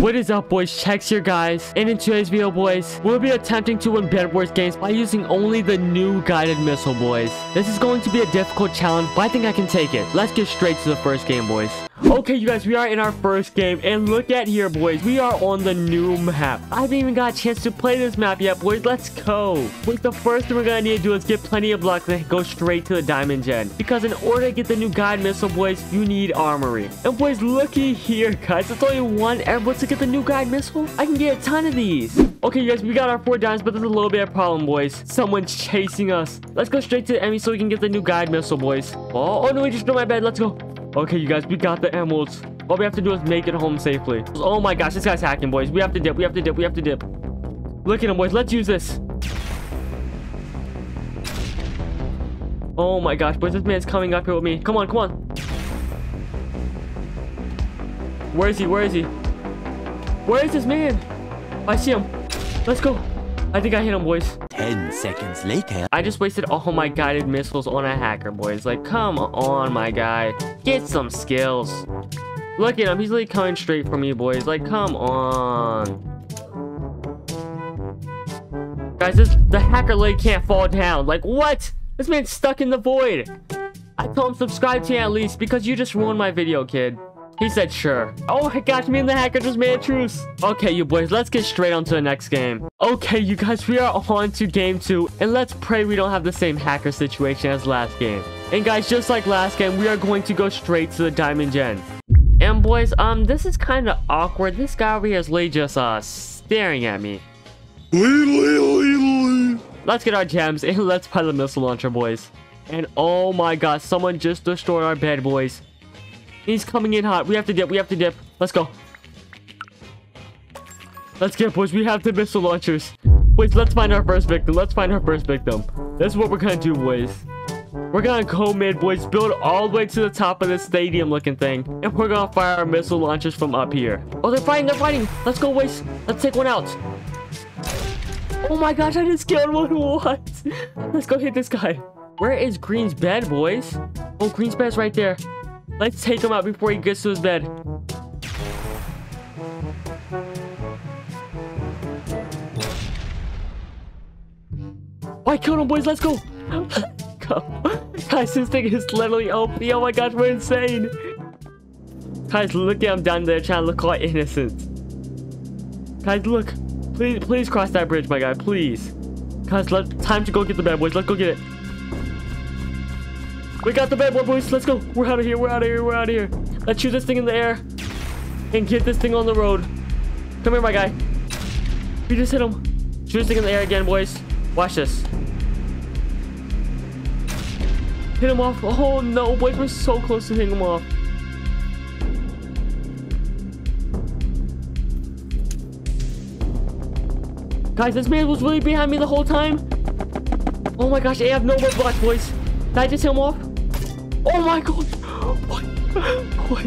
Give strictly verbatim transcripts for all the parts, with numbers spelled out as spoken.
What is up, boys? Chex here, guys, and in today's video, boys, we'll be attempting to win Bedwars games by using only the new guided missile, boys. This is going to be a difficult challenge, but I think I can take it. Let's get straight to the first game, boys. Okay, you guys, we are in our first game, and look at here, boys. We are on the new map. I haven't even got a chance to play this map yet, boys. Let's go. Wait, the first thing we're gonna need to do is get plenty of luck and go straight to the diamond gen, because in order to get the new guided missile, boys, you need armory. And boys, looky here, guys. It's only one airblitz to get the new guided missile. I can get a ton of these. Okay, you guys, we got our four diamonds, but there's a little bit of a problem, boys. Someone's chasing us. Let's go straight to the enemy so we can get the new guided missile, boys. Oh, oh no, we just built my bed. Let's go. Okay, you guys, we got the emeralds. All we have to do is make it home safely. Oh my gosh, this guy's hacking, boys. We have to dip, we have to dip, we have to dip. Look at him, boys. Let's use this. Oh my gosh, boys, this man's coming up here with me. Come on, come on. Where is he? Where is he? Where is this man? I see him. Let's go. I think I hit him, boys. ten seconds later. I just wasted all my guided missiles on a hacker, boys. Like, come on, my guy. Get some skills. Look at him. He's like coming straight for me, boys. Like, come on. Guys, this, the hacker leg can't fall down. Like, what? This man's stuck in the void. I told him subscribe to you at least, because you just ruined my video, kid. He said sure. Oh my gosh, me and the hacker just made a truce. Okay, you boys, let's get straight on to the next game. Okay, you guys, we are on to game two, and let's pray we don't have the same hacker situation as last game. And guys, just like last game, we are going to go straight to the diamond gen. And boys, um, this is kind of awkward. This guy over here is literally just uh, staring at me. Let's get our gems, and let's buy the missile launcher, boys. And oh my gosh, someone just destroyed our bed, boys. He's coming in hot. We have to dip. We have to dip. Let's go. Let's get, boys. We have the missile launchers. Boys, let's find our first victim. Let's find our first victim. This is what we're going to do, boys. We're going to go mid, boys. Build all the way to the top of this stadium-looking thing. And we're going to fire our missile launchers from up here. Oh, they're fighting. They're fighting. Let's go, boys. Let's take one out. Oh, my gosh. I just killed one. What? Let's go hit this guy. Where is Green's bed, boys? Oh, Green's bed's right there. Let's take him out before he gets to his bed. Oh, I killed him, boys. Let's go. Guys, this thing is literally O P. Oh my gosh, we're insane. Guys, look at him down there trying to look all innocent. Guys, look. Please, please cross that bridge, my guy. Please. Guys, let, time to go get the bed, boys. Let's go get it. We got the bad boy, boys. Let's go. We're out of here. We're out of here. We're out of here. Let's shoot this thing in the air and get this thing on the road. Come here, my guy. We just hit him. Shoot this thing in the air again, boys. Watch this. Hit him off. Oh, no, boys. We're so close to hitting him off. Guys, this man was really behind me the whole time. Oh, my gosh. I have no more blocks, boys. Did I just hit him off? Oh my god! What? What?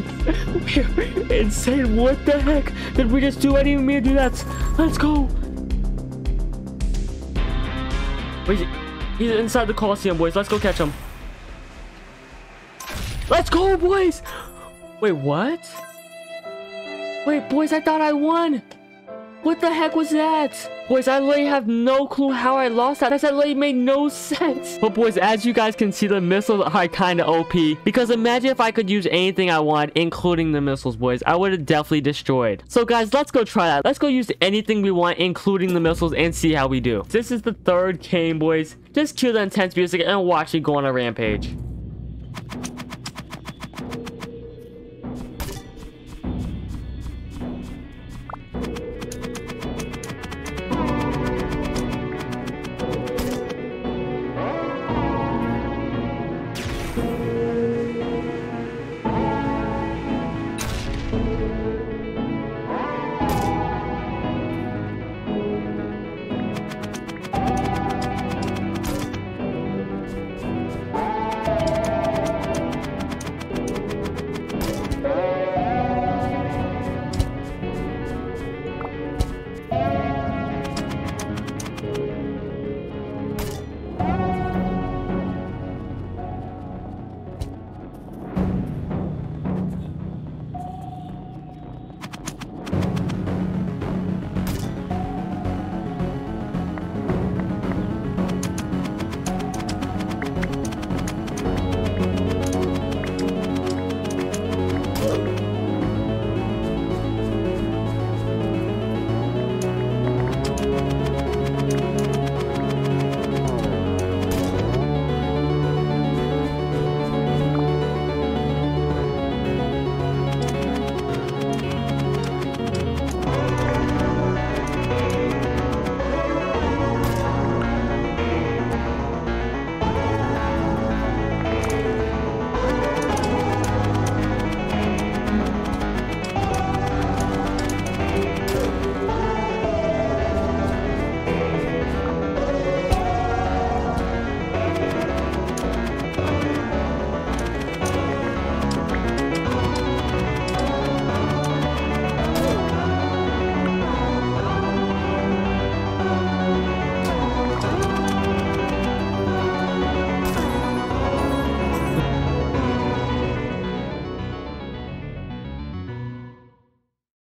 We're insane. What the heck? Did we just do any of me do that? Let's go! Wait, he's inside the Coliseum, boys. Let's go catch him. Let's go, boys! Wait, what? Wait, boys, I thought I won! What the heck was that? Boys, I literally have no clue how I lost that. That literally made no sense. But boys, as you guys can see, the missiles are kind of O P. Because imagine if I could use anything I want, including the missiles, boys. I would have definitely destroyed. So guys, let's go try that. Let's go use anything we want, including the missiles, and see how we do. This is the third game, boys. Just cue the intense music and watch it go on a rampage.